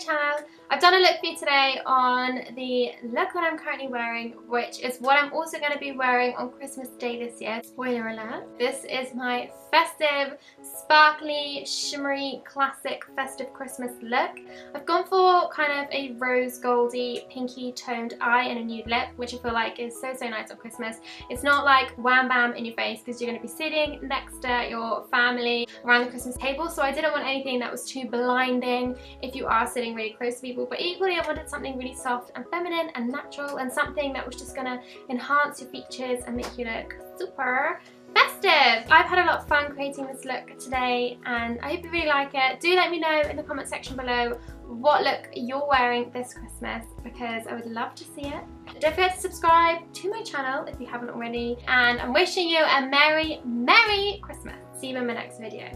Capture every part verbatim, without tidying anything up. child. I've done a look for you today on the look that I'm currently wearing, which is what I'm also going to be wearing on Christmas Day this year. Spoiler alert. This is my festive, sparkly, shimmery, classic festive Christmas look. I've gone for kind of a rose goldy, pinky toned eye and a nude lip, which I feel like is so, so nice on Christmas. It's not like wham bam in your face because you're going to be sitting next to your family around the Christmas table, so I didn't want anything that was too blinding if you are sitting really close to people. But equally, I wanted something really soft and feminine and natural, and something that was just going to enhance your features and make you look super festive. I've had a lot of fun creating this look today, and I hope you really like it. Do let me know in the comment section below what look you're wearing this Christmas, because I would love to see it. Don't forget to subscribe to my channel if you haven't already, and I'm wishing you a merry, merry Christmas. See you in my next video.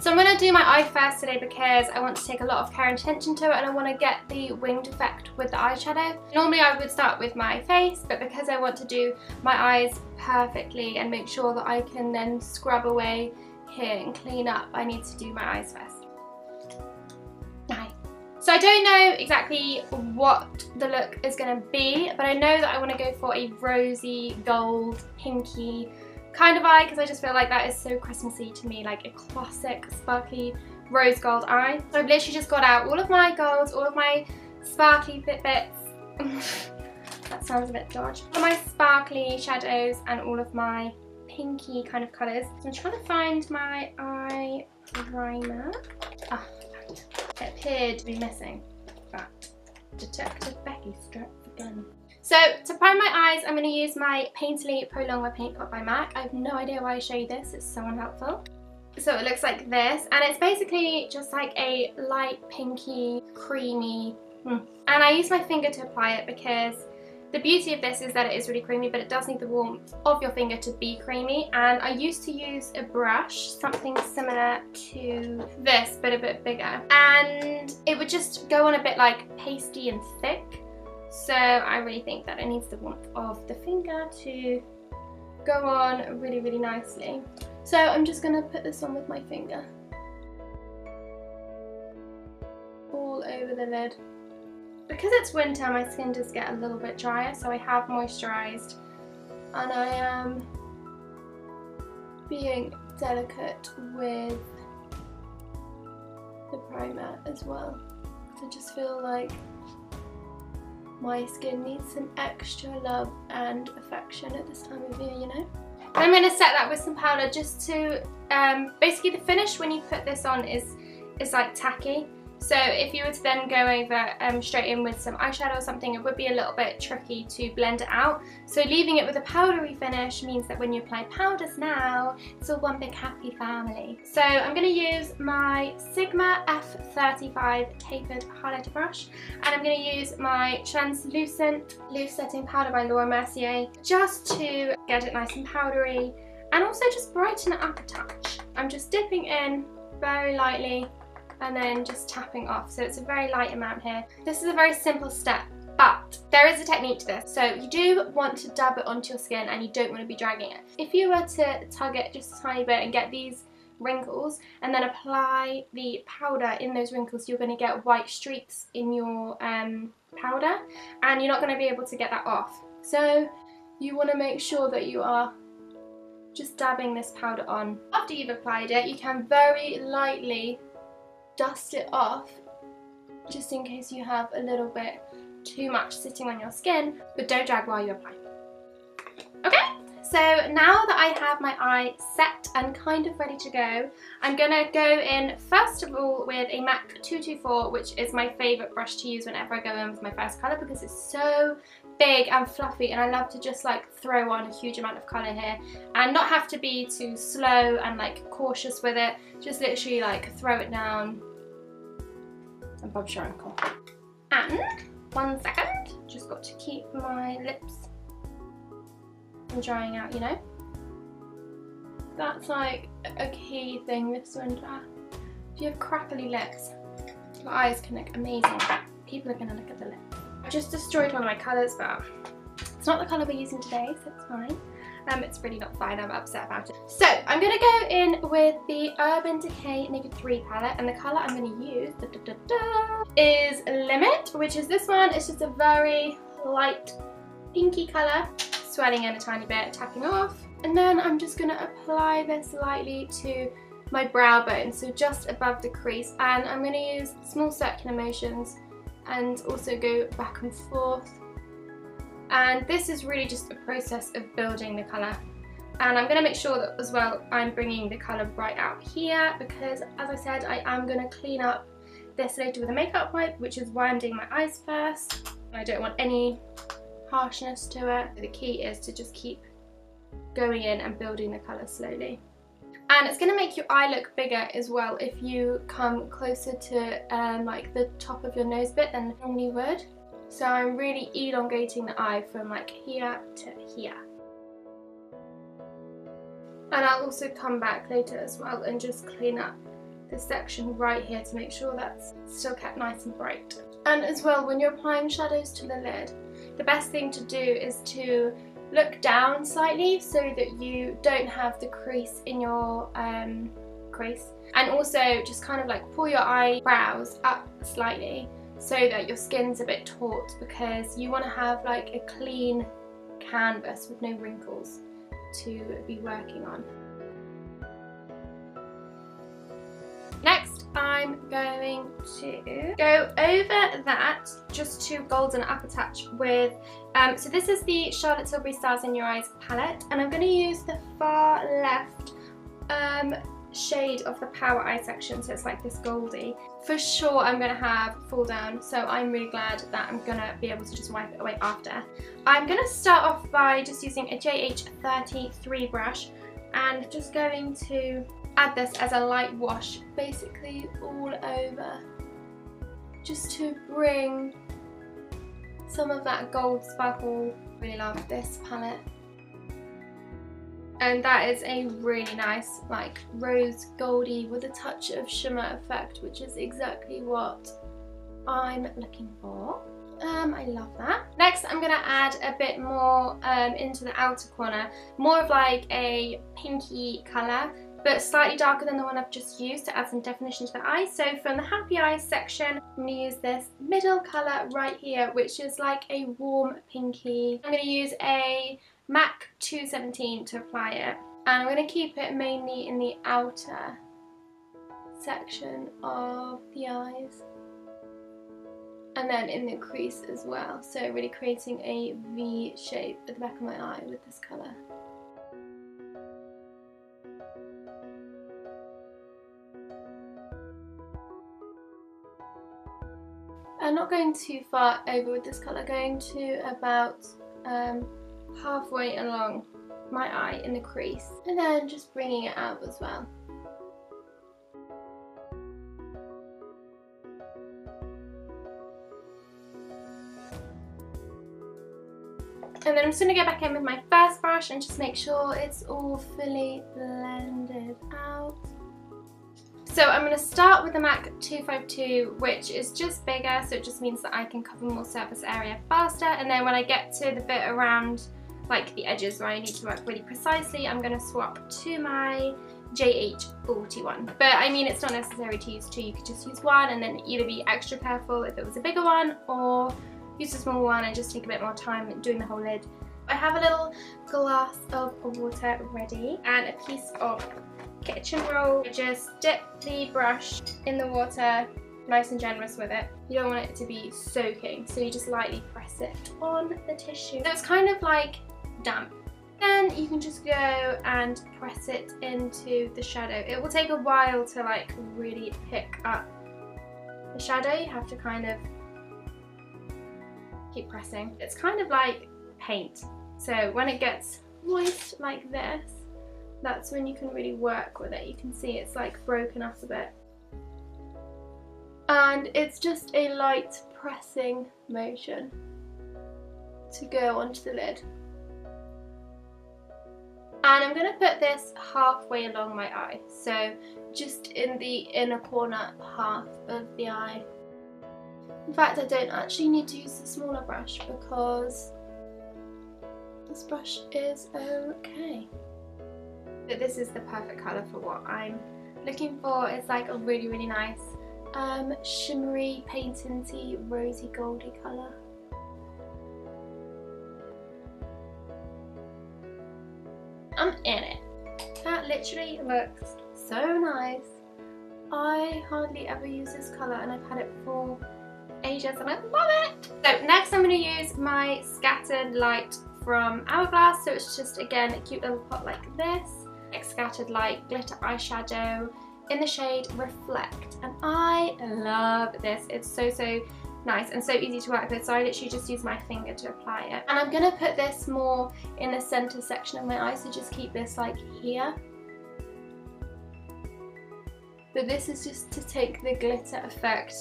So I'm going to do my eye first today because I want to take a lot of care and attention to it, and I want to get the winged effect with the eyeshadow. Normally I would start with my face, but because I want to do my eyes perfectly and make sure that I can then scrub away here and clean up, I need to do my eyes first. Nice. So I don't know exactly what the look is going to be, but I know that I want to go for a rosy, gold, pinky kind of eye, because I just feel like that is so Christmassy to me, like a classic sparkly rose gold eye. So I've literally just got out all of my golds, all of my sparkly Fitbits, that sounds a bit dodgy, all my sparkly shadows and all of my pinky kind of colours. So I'm trying to find my eye primer. Ah, oh, it appeared to be missing, but Detective Becky strapped the gun. So to prime my eyes, I'm going to use my Painterly Pro Longwear Paint Pot by MAC. I have no idea why I show you this, it's so unhelpful. So it looks like this, and it's basically just like a light pinky, creamy, and I use my finger to apply it because the beauty of this is that it is really creamy, but it does need the warmth of your finger to be creamy. And I used to use a brush, something similar to this, but a bit bigger, and it would just go on a bit like pasty and thick. So I really think that it needs the warmth of the finger to go on really, really nicely. So I'm just going to put this on with my finger. All over the lid. Because it's winter, my skin does get a little bit drier, so I have moisturised. And I am being delicate with the primer as well. I just feel like my skin needs some extra love and affection at this time of year, you know? I'm going to set that with some powder just to, um, basically the finish when you put this on is, is like tacky. So if you were to then go over um, straight in with some eyeshadow or something, it would be a little bit tricky to blend it out. So leaving it with a powdery finish means that when you apply powders now, it's all one big happy family. So I'm going to use my Sigma F thirty-five tapered highlighter brush, and I'm going to use my translucent loose setting powder by Laura Mercier just to get it nice and powdery and also just brighten it up a touch. I'm just dipping in very lightly and then just tapping off, so it's a very light amount here. This is a very simple step, but there is a technique to this. So you do want to dab it onto your skin and you don't want to be dragging it. If you were to tug it just a tiny bit and get these wrinkles and then apply the powder in those wrinkles, you're going to get white streaks in your um, powder, and you're not going to be able to get that off. So you want to make sure that you are just dabbing this powder on. After you've applied it, you can very lightly dust it off, just in case you have a little bit too much sitting on your skin, but don't drag while you apply. Okay, so now that I have my eye set and kind of ready to go, I'm going to go in first of all with a MAC two twenty-four, which is my favourite brush to use whenever I go in with my first colour because it's so big and fluffy, and I love to just like throw on a huge amount of colour here and not have to be too slow and like cautious with it, just literally like throw it down and bob's your uncle. And one second, just got to keep my lips from drying out, you know. That's like a key thing this winter. If you have crackly lips, your eyes can look amazing. People are going to look at the lips. I just destroyed one of my colours, but it's not the colour we're using today, so it's fine. Um, it's really not fine, I'm upset about it. So I'm going to go in with the Urban Decay Naked three palette, and the colour I'm going to use da, da, da, da, is Limit, which is this one. It's just a very light pinky colour, swelling in a tiny bit, tapping off. And then I'm just going to apply this lightly to my brow bone, so just above the crease, and I'm going to use small circular motions and also go back and forth. And this is really just a process of building the colour, and I'm going to make sure that as well I'm bringing the colour right out here, because as I said, I am going to clean up this later with a makeup wipe, which is why I'm doing my eyes first. I don't want any harshness to it. The key is to just keep going in and building the colour slowly. And it's going to make your eye look bigger as well if you come closer to um, like the top of your nose bit than it normally would. So I'm really elongating the eye from like here to here. And I'll also come back later as well and just clean up this section right here to make sure that's still kept nice and bright. And as well, when you're applying shadows to the lid, the best thing to do is to look down slightly so that you don't have the crease in your um, crease, and also just kind of like pull your eyebrows up slightly so that your skin's a bit taut, because you want to have like a clean canvas with no wrinkles to be working on. Next, I'm going to go over that just to golden upper touch with, um, so this is the Charlotte Tilbury Stars in Your Eyes palette, and I'm going to use the far left um, shade of the power eye section, so it's like this goldy. For sure I'm going to have fall down, so I'm really glad that I'm going to be able to just wipe it away after. I'm going to start off by just using a J H thirty-three brush and just going to add this as a light wash basically all over, just to bring some of that gold sparkle. Really love this palette, and that is a really nice like rose goldy with a touch of shimmer effect, which is exactly what I'm looking for. Um, I love that. Next, I'm going to add a bit more um, into the outer corner, more of like a pinky colour, but slightly darker than the one I've just used, to add some definition to the eye. So from the happy eyes section, I'm going to use this middle colour right here, which is like a warm pinky. I'm going to use a MAC two seventeen to apply it, and I'm going to keep it mainly in the outer section of the eyes, and then in the crease as well, so really creating a V shape at the back of my eye with this colour. I'm not going too far over with this colour, going to about um, halfway along my eye in the crease, and then just bringing it out as well. And then I'm just going to go back in with my first brush and just make sure it's all fully blended out. So I'm going to start with the MAC two fifty-two, which is just bigger, so it just means that I can cover more surface area faster, and then when I get to the bit around like the edges where I need to work really precisely, I'm going to swap to my J H forty-one. But I mean, it's not necessary to use two, you could just use one and then either be extra careful if it was a bigger one, or use a small one and just take a bit more time doing the whole lid. I have a little glass of water ready and a piece of kitchen roll. Just dip the brush in the water, nice and generous with it. You don't want it to be soaking, so you just lightly press it on the tissue. So it's kind of like damp. Then you can just go and press it into the shadow. It will take a while to like really pick up the shadow. You have to kind of keep pressing. It's kind of like paint, so when it gets moist like this, that's when you can really work with it. You can see it's like broken up a bit, and it's just a light pressing motion to go onto the lid. And I'm going to put this halfway along my eye, so just in the inner corner half of the eye. In fact, I don't actually need to use the smaller brush because this brush is okay. But this is the perfect colour for what I'm looking for. It's like a really, really nice um, shimmery, painty, rosy, goldy colour. I'm in it. That literally looks so nice. I hardly ever use this colour and I've had it for ages and I love it. So next I'm going to use my Scattered Light from Hourglass. So it's just, again, a cute little pot like this. Like Scattered Light glitter eyeshadow in the shade Reflect. And I love this. It's so, so nice and so easy to work with. So I literally just use my finger to apply it. And I'm going to put this more in the centre section of my eye. So just keep this like here. But this is just to take the glitter effect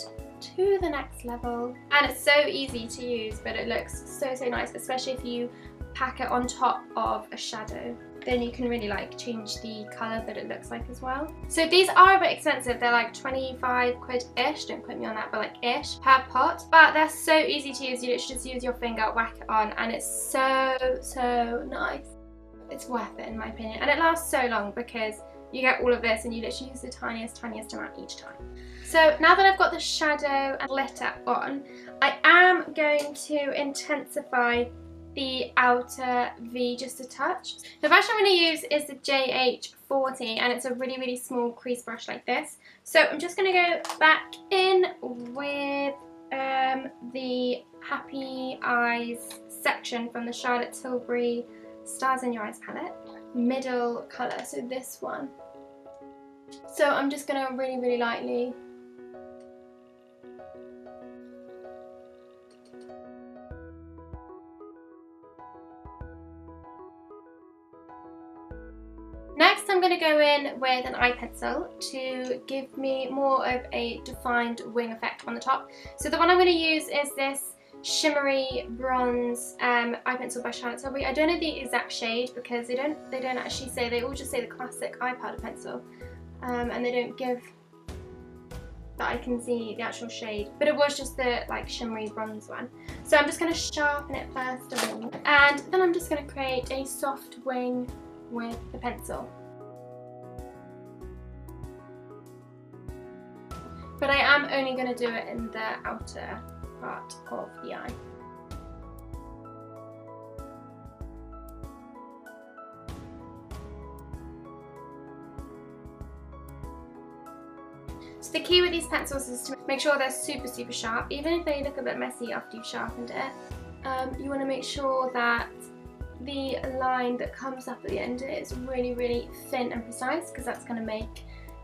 to the next level. And it's so easy to use, but it looks so, so nice, especially if you pack it on top of a shadow. Then you can really like change the colour that it looks like as well. So these are a bit expensive. They're like twenty-five quid-ish. Don't quote me on that, but like ish per pot. But they're so easy to use. You literally just use your finger, whack it on, and it's so, so nice. It's worth it in my opinion. And it lasts so long because you get all of this and you literally use the tiniest, tiniest amount each time. So now that I've got the shadow and glitter on, I am going to intensify the outer V just a touch. The brush I'm going to use is the J H forty and it's a really, really small crease brush like this. So I'm just going to go back in with um, the Happy Eyes section from the Charlotte Tilbury Stars in Your Eyes palette. Middle colour, so this one. So I'm just going to really, really lightly . Next I'm going to go in with an eye pencil to give me more of a defined wing effect on the top. So the one I'm going to use is this shimmery bronze um, eye pencil by Charlotte Tilbury. I don't know the exact shade because they don't they don't actually say. They all just say the classic eye powder pencil, um, and they don't give that I can see the actual shade. But it was just the like shimmery bronze one. So I'm just going to sharpen it first of all, and then I'm just going to create a soft wing with the pencil. But I am only going to do it in the outer part of the eye. So the key with these pencils is to make sure they're super super sharp. Even if they look a bit messy after you've sharpened it, um, you want to make sure that the line that comes up at the end is really really thin and precise, because that's going to make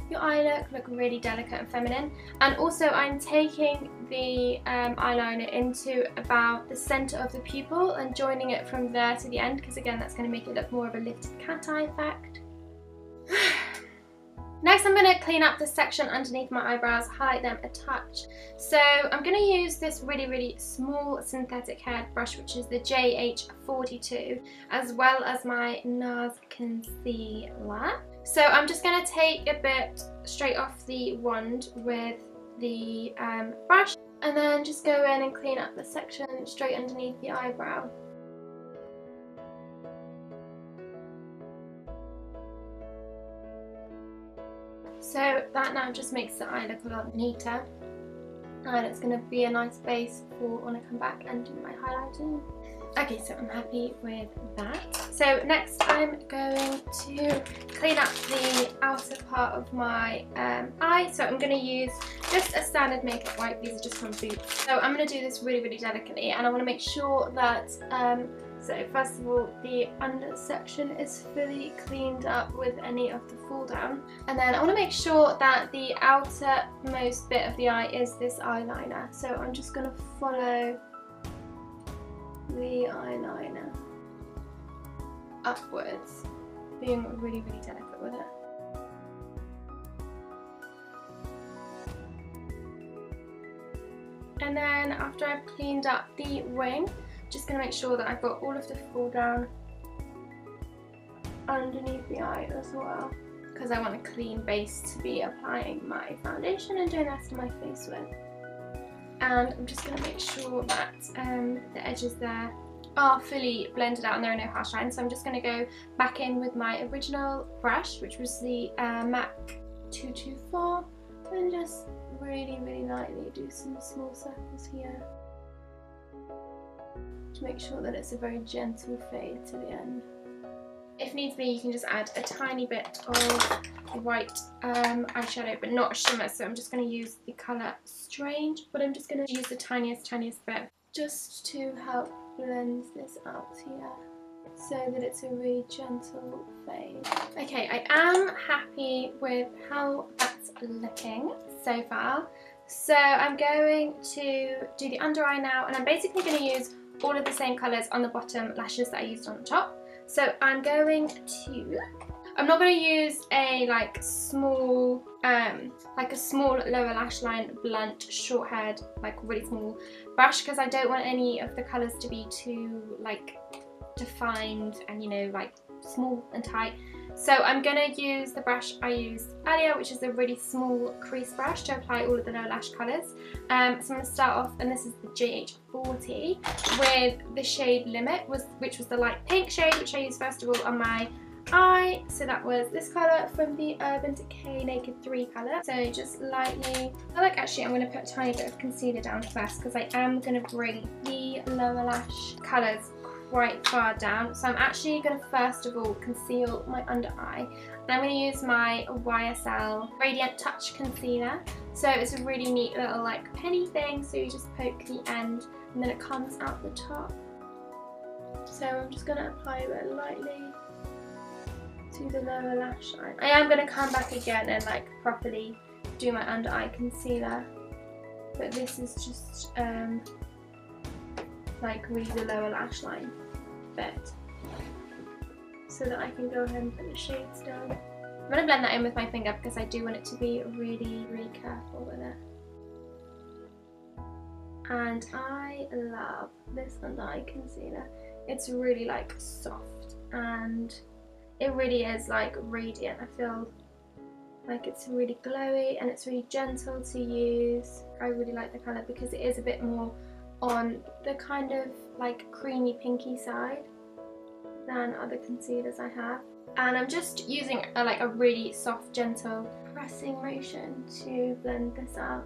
your eye look look really delicate and feminine. And also I'm taking the um, eyeliner into about the centre of the pupil and joining it from there to the end, because again that's going to make it look more of a lifted cat eye effect. Next I'm going to clean up the section underneath my eyebrows, highlight them a touch. So I'm going to use this really really small synthetic haired brush, which is the J H forty-two, as well as my Nars concealer. So I'm just going to take a bit straight off the wand with the um, brush, and then just go in and clean up the section straight underneath the eyebrow. So that now just makes the eye look a lot neater, and it's going to be a nice base for when I come back and do my highlighting. Okay, so I'm happy with that. So next I'm going to clean up the outer part of my um, eye. So I'm going to use just a standard makeup wipe. These are just from Boots. So I'm going to do this really, really delicately, and I want to make sure that, um, so first of all, the under section is fully cleaned up with any of the fall down. And then I want to make sure that the outermost bit of the eye is this eyeliner. So I'm just going to follow the eyeliner upwards, being really really delicate with it. And then after I've cleaned up the wing, just going to make sure that I've got all of the fall down underneath the eye as well, because I want a clean base to be applying my foundation and doing the rest of my face with. And I'm just going to make sure that um, the edges there are fully blended out and there are no harsh lines, so I'm just going to go back in with my original brush, which was the uh, MAC two twenty-four, and just really, really lightly do some small circles here to make sure that it's a very gentle fade to the end. If needs be, you can just add a tiny bit of white um, eyeshadow, but not a shimmer, so I'm just going to use the colour Strange, but I'm just going to use the tiniest, tiniest bit just to help blend this out here so that it's a really gentle fade. Okay, I am happy with how that's looking so far. So I'm going to do the under eye now, and I'm basically going to use all of the same colours on the bottom lashes that I used on the top. So I'm going to, I'm not going to use a like small, um, like a small lower lash line, blunt, short haired, like really small brush, because I don't want any of the colours to be too like defined and, you know, like small and tight. So I'm going to use the brush I used earlier, which is a really small crease brush, to apply all of the lower lash colours. Um, so I'm going to start off, and this is the J H forty, with the shade Limit, was, which was the light pink shade, which I used first of all on my eye. So that was this colour from the Urban Decay Naked three colour. So just lightly, I like actually I'm going to put a tiny bit of concealer down first, because I am going to bring the lower lash colours quite far down. So I'm actually going to first of all conceal my under eye, and I'm going to use my Y S L Radiant Touch concealer. So it's a really neat little like penny thing, so you just poke the end and then it comes out the top. So I'm just going to apply it lightly to the lower lash line. I am going to come back again and like properly do my under eye concealer, but this is just um, like really the lower lash line bit, so that I can go ahead and put the shades down. I'm going to blend that in with my finger because I do want it to be really, really careful with it. And I love this under eye concealer. It's really like soft, and it really is like radiant. I feel like it's really glowy and it's really gentle to use. I really like the colour because it is a bit more on the kind of like creamy pinky side than other concealers I have, and I'm just using a, like a really soft, gentle pressing motion to blend this out.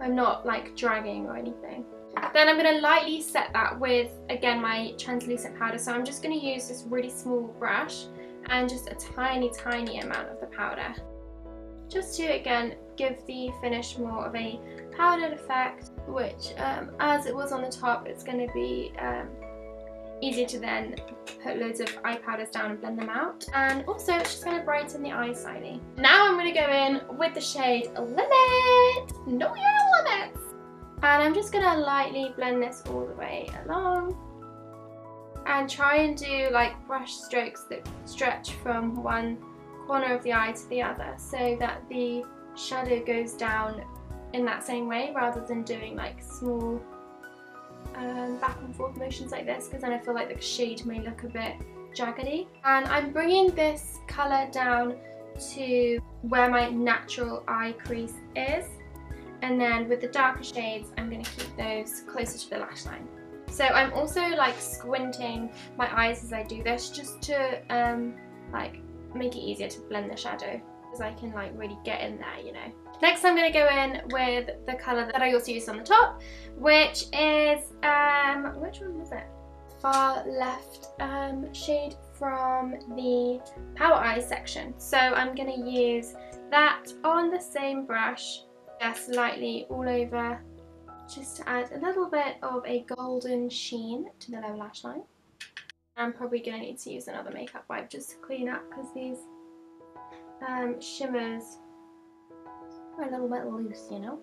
I'm not like dragging or anything. Then I'm going to lightly set that with again my translucent powder, so I'm just going to use this really small brush and just a tiny tiny amount of the powder, just to again give the finish more of a powdered effect, which um, as it was on the top, it's going to be um, easy to then put loads of eye powders down and blend them out, and also it's just going to brighten the eye slightly. Now I'm going to go in with the shade Limit, know your limits, and I'm just going to lightly blend this all the way along and try and do like brush strokes that stretch from one corner of the eye to the other, so that the shadow goes down in that same way, rather than doing like small um, back and forth motions like this, because then I feel like the shade may look a bit jaggedy. And I'm bringing this colour down to where my natural eye crease is, and then with the darker shades I'm going to keep those closer to the lash line. So I'm also like squinting my eyes as I do this, just to um, like make it easier to blend the shadow, because I can like really get in there, you know. Next I'm going to go in with the colour that I also used on the top, which is, um, which one was it? Far Left um, shade from the Power Eye section. So I'm going to use that on the same brush, just lightly all over, just to add a little bit of a golden sheen to the lower lash line. I'm probably going to need to use another makeup wipe just to clean up, because these um, shimmers a little bit loose, you know.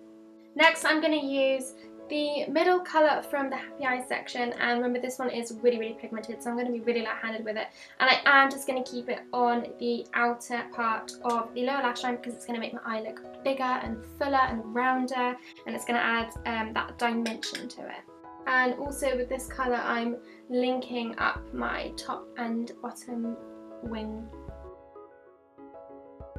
Next I'm going to use the middle colour from the Happy Eye section, and remember this one is really really pigmented, so I'm going to be really light-handed with it, and I am just going to keep it on the outer part of the lower lash line, because it's going to make my eye look bigger and fuller and rounder, and it's going to add um, that dimension to it. And also with this colour I'm linking up my top and bottom wing.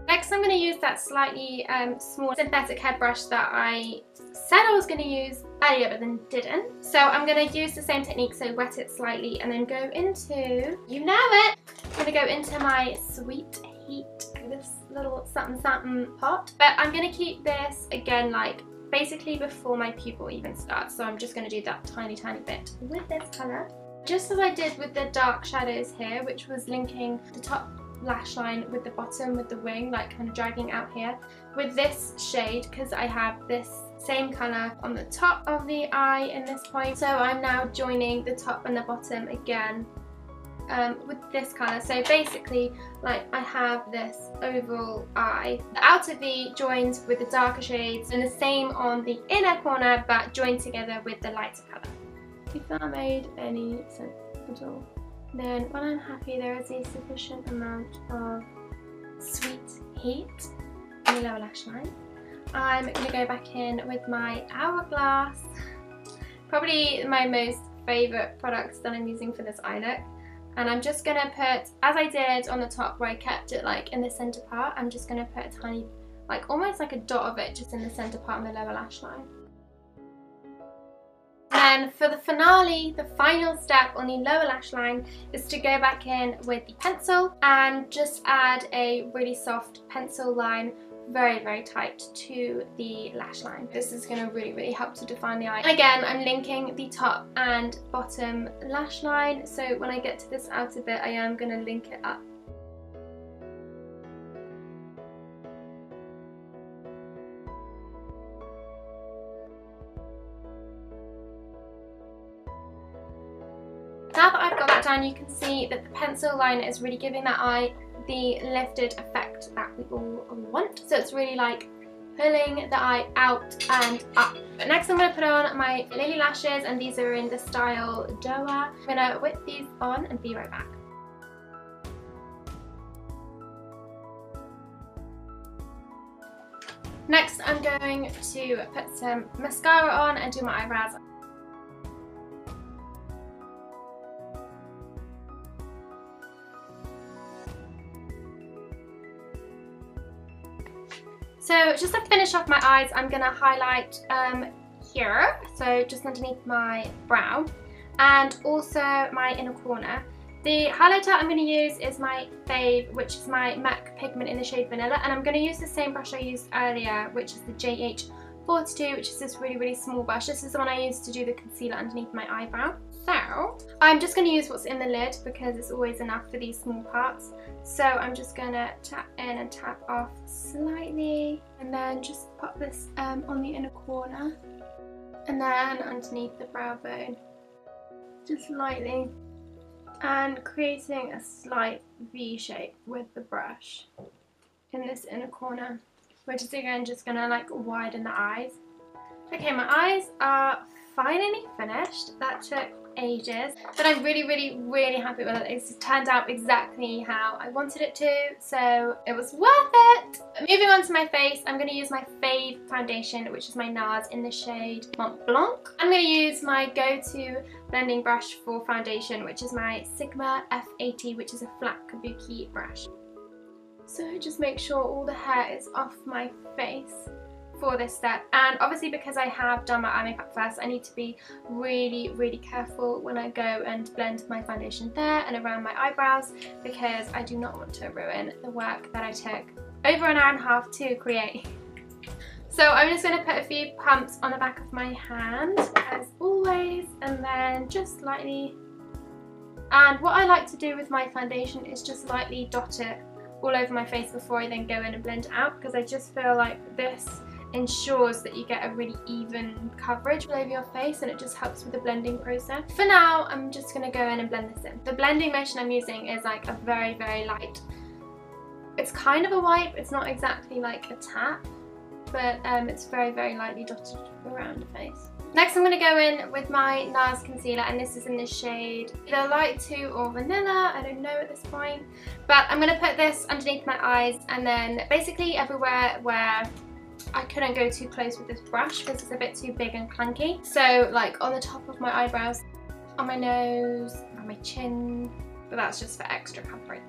Next, I'm going to use that slightly um, small synthetic hairbrush that I said I was going to use earlier but then didn't. So I'm going to use the same technique, so wet it slightly and then go into, you know it, I'm going to go into my Sweet Heat, this little something something pot. But I'm going to keep this, again, like basically before my pupil even starts. So I'm just going to do that tiny, tiny bit with this colour. Just as I did with the dark shadows here, which was linking the top lash line with the bottom, with the wing, like kind of dragging out here, with this shade, because I have this same colour on the top of the eye in this point. So I'm now joining the top and the bottom again um, with this colour. So basically, like, I have this oval eye. The outer V joins with the darker shades, and the same on the inner corner, but joined together with the lighter colour. If that made any sense at all. Then when I'm happy, there is a sufficient amount of Sweet Heat on the lower lash line. I'm going to go back in with my Hourglass, probably my most favourite product that I'm using for this eye look. And I'm just going to put, as I did on the top where I kept it like in the centre part, I'm just going to put a tiny, like almost like a dot of it just in the centre part on the lower lash line. And for the finale, the final step on the lower lash line is to go back in with the pencil and just add a really soft pencil line, very, very tight to the lash line. This is going to really, really help to define the eye. Again, I'm linking the top and bottom lash line, so when I get to this outer bit, I am going to link it up. Now that I've got that done, you can see that the pencil line is really giving that eye the lifted effect that we all want. So it's really like pulling the eye out and up. But next I'm going to put on my Lily Lashes, and these are in the style Doha. I'm going to whip these on and be right back. Next I'm going to put some mascara on and do my eyebrows. So just to finish off my eyes, I'm going to highlight um, here, so just underneath my brow, and also my inner corner. The highlighter I'm going to use is my fave, which is my MAC pigment in the shade Vanilla, and I'm going to use the same brush I used earlier, which is the J H forty-two, which is this really, really small brush. This is the one I used to do the concealer underneath my eyebrow. So I'm just going to use what's in the lid because it's always enough for these small parts. So I'm just going to tap in and tap off slightly, and then just pop this um, on the inner corner and then underneath the brow bone, just lightly, and creating a slight V shape with the brush in this inner corner, which is again just going to like widen the eyes. Okay, my eyes are finally finished. That took ages, but I'm really, really, really happy with it. It's turned out exactly how I wanted it to, so it was worth it. Moving on to my face, I'm going to use my fave foundation, which is my Nars in the shade Mont Blanc. I'm going to use my go-to blending brush for foundation, which is my Sigma F eighty, which is a flat kabuki brush. So just make sure all the hair is off my face for this step, and obviously because I have done my eye makeup first, I need to be really, really careful when I go and blend my foundation there and around my eyebrows, because I do not want to ruin the work that I took over an hour and a half to create. So I'm just going to put a few pumps on the back of my hand as always, and then just lightly, and what I like to do with my foundation is just lightly dot it all over my face before I then go in and blend it out, because I just feel like this ensures that you get a really even coverage all over your face, and it just helps with the blending process. For now, I'm just going to go in and blend this in. The blending motion I'm using is like a very, very light, it's kind of a wipe, it's not exactly like a tap, but um, it's very, very lightly dotted around the face. Next I'm going to go in with my Nars concealer, and this is in the shade either light two or Vanilla, I don't know at this point. But I'm going to put this underneath my eyes, and then basically everywhere where I couldn't go too close with this brush because it's a bit too big and clunky. So like on the top of my eyebrows, on my nose, on my chin, but that's just for extra coverage.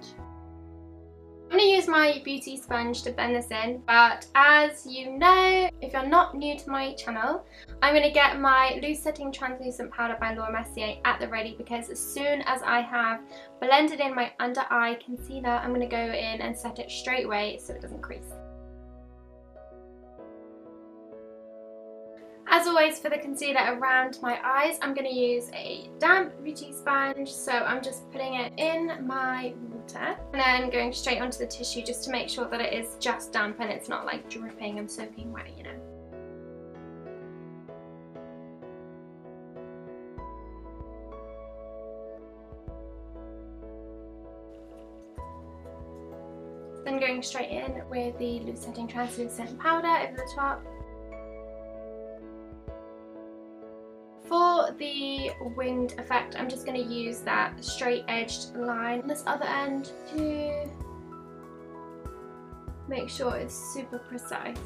I'm going to use my beauty sponge to blend this in, but as you know, if you're not new to my channel, I'm going to get my loose setting translucent powder by Laura Mercier at the ready, because as soon as I have blended in my under eye concealer, I'm going to go in and set it straight away so it doesn't crease. As always, for the concealer around my eyes, I'm going to use a damp beauty sponge, so I'm just putting it in my water and then going straight onto the tissue just to make sure that it is just damp and it's not like dripping and soaking wet, you know. Then going straight in with the loose setting translucent powder over the top. For the winged effect, I'm just going to use that straight edged line on this other end to make sure it's super precise.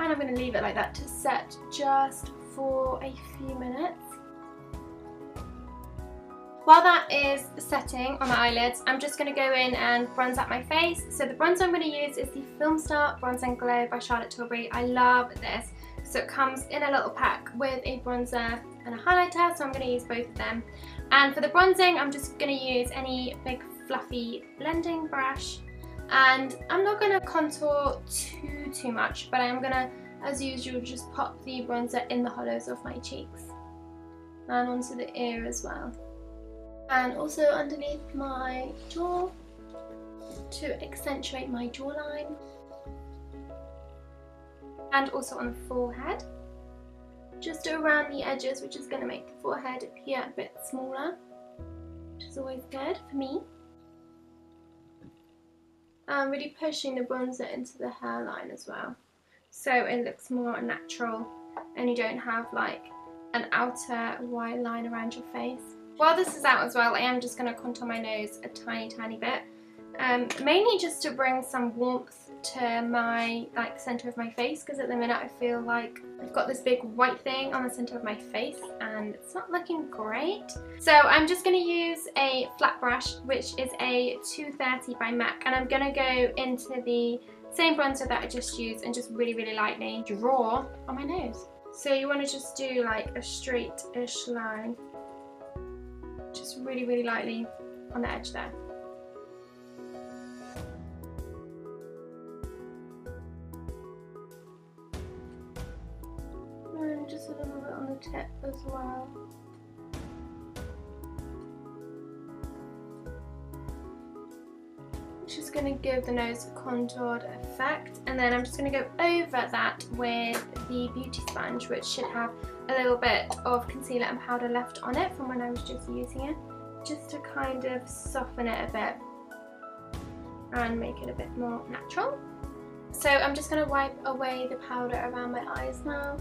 And I'm going to leave it like that to set just for a few minutes. While that is setting on my eyelids, I'm just going to go in and bronze up my face. So the bronzer I'm going to use is the Film Star Bronze and Glow by Charlotte Tilbury. I love this. So it comes in a little pack with a bronzer and a highlighter, so I'm going to use both of them. And for the bronzing, I'm just going to use any big fluffy blending brush. And I'm not going to contour too, too much, but I'm going to, as usual, just pop the bronzer in the hollows of my cheeks and onto the ear as well. And also underneath my jaw to accentuate my jawline, and also on the forehead, just around the edges, which is going to make the forehead appear a bit smaller, which is always good for me. I'm really pushing the bronzer into the hairline as well, so it looks more natural and you don't have like an outer white line around your face. While this is out as well, I am just going to contour my nose a tiny, tiny bit, um, mainly just to bring some warmth to my like centre of my face, because at the minute I feel like I've got this big white thing on the centre of my face and it's not looking great. So I'm just going to use a flat brush, which is a two thirty by MAC, and I'm going to go into the same bronzer that I just used and just really, really lightly draw on my nose. So you want to just do like a straight-ish line. Just really, really lightly on the edge there. And just a little bit on the tip as well. Which is going to give the nose a contoured effect. And then I'm just going to go over that with the beauty sponge, which should have a little bit of concealer and powder left on it from when I was just using it, just to kind of soften it a bit and make it a bit more natural. So I'm just going to wipe away the powder around my eyes now,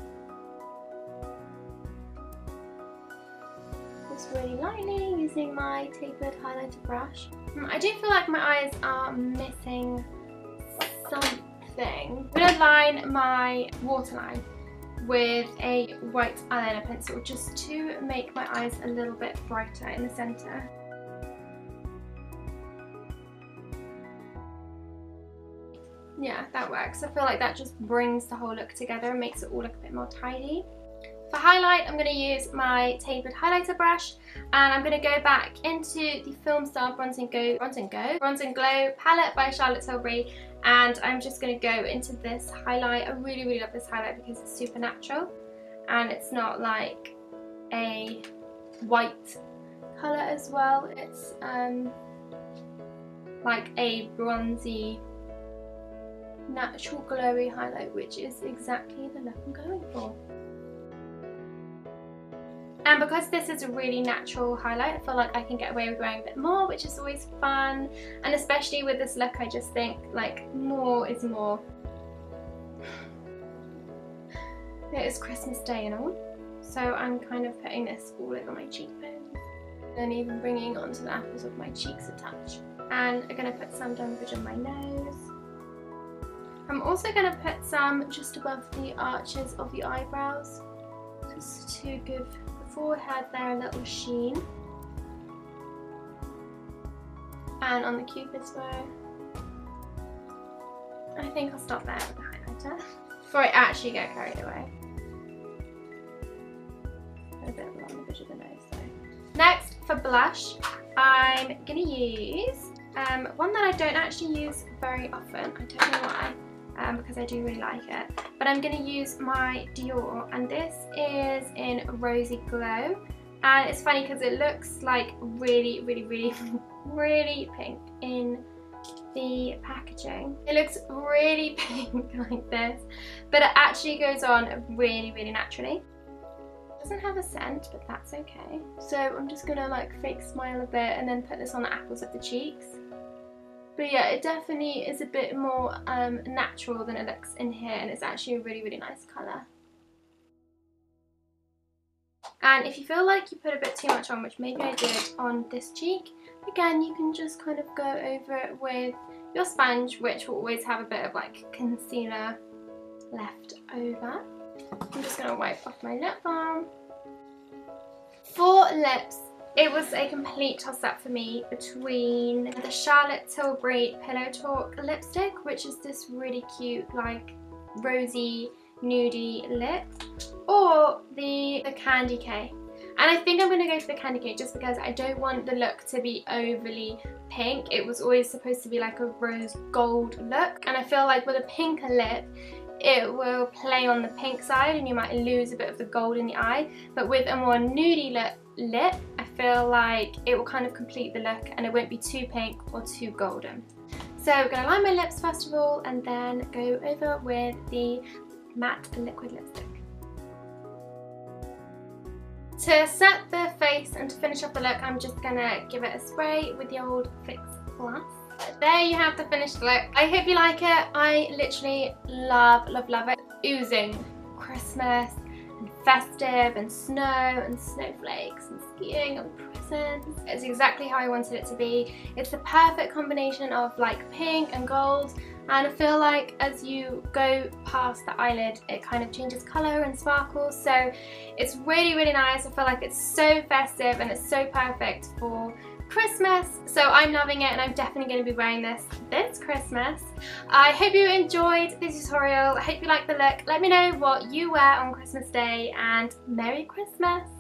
just really lightly using my tapered highlighter brush. I do feel like my eyes are missing something. I'm going to line my waterline with a white eyeliner pencil just to make my eyes a little bit brighter in the centre. Yeah, that works. I feel like that just brings the whole look together and makes it all look a bit more tidy. For highlight, I'm going to use my tapered highlighter brush, and I'm going to go back into the Film Star Bronze and Glow, Bronze and Glow, Bronze and Glow palette by Charlotte Tilbury, and I'm just going to go into this highlight. I really, really love this highlight because it's super natural and it's not like a white colour as well. It's um, like a bronzy, natural, glowy highlight, which is exactly the look I'm going for. And because this is a really natural highlight, I feel like I can get away with wearing a bit more, which is always fun. And especially with this look, I just think like more is more. It is Christmas Day and all, so I'm kind of putting this all over my cheekbones and even bringing onto the apples of my cheeks a touch. And I'm going to put some down on my nose. I'm also going to put some just above the arches of the eyebrows, just to give forehead there a little sheen. and on the Cupid's bow. I think I'll stop there with the highlighter before I actually get carried away. A bit along the bridge of the nose though. Next, for blush, I'm gonna use um, one that I don't actually use very often. I don't know why, um, because I do really like it. But I'm gonna use my Dior, and this is in Rosy Glow. And it's funny because it looks like really, really, really, really pink in the packaging. It looks really pink like this, but it actually goes on really, really naturally. It doesn't have a scent, but that's okay. So I'm just gonna like fake smile a bit and then put this on the apples of the cheeks. But yeah, it definitely is a bit more um, natural than it looks in here, and it's actually a really, really nice colour. And if you feel like you put a bit too much on, which maybe I did on this cheek, again, you can just kind of go over it with your sponge, which will always have a bit of like concealer left over. I'm just going to wipe off my lip balm. For lips, it was a complete toss-up for me between the Charlotte Tilbury Pillow Talk lipstick, which is this really cute, like, rosy, nudie lip, or the, the Candy K. And I think I'm going to go for the Candy K just because I don't want the look to be overly pink. It was always supposed to be like a rose gold look, and I feel like with a pinker lip, it will play on the pink side and you might lose a bit of the gold in the eye. But with a more nudie lip, lip I feel like it will kind of complete the look and it won't be too pink or too golden. So I'm going to line my lips first of all and then go over with the matte liquid lipstick. To set the face and to finish off the look, I'm just going to give it a spray with the old Fix Plus. There you have the finished look. I hope you like it. I literally love, love, love it. Oozing Christmas and festive and snow and snowflakes and skiing and presents. It's exactly how I wanted it to be. It's the perfect combination of like pink and gold, and I feel like as you go past the eyelid it kind of changes colour and sparkles, so it's really, really nice. I feel like it's so festive and it's so perfect for Christmas, so I'm loving it and I'm definitely going to be wearing this this Christmas. I hope you enjoyed this tutorial. I hope you like the look. Let me know what you wear on Christmas Day, and Merry Christmas!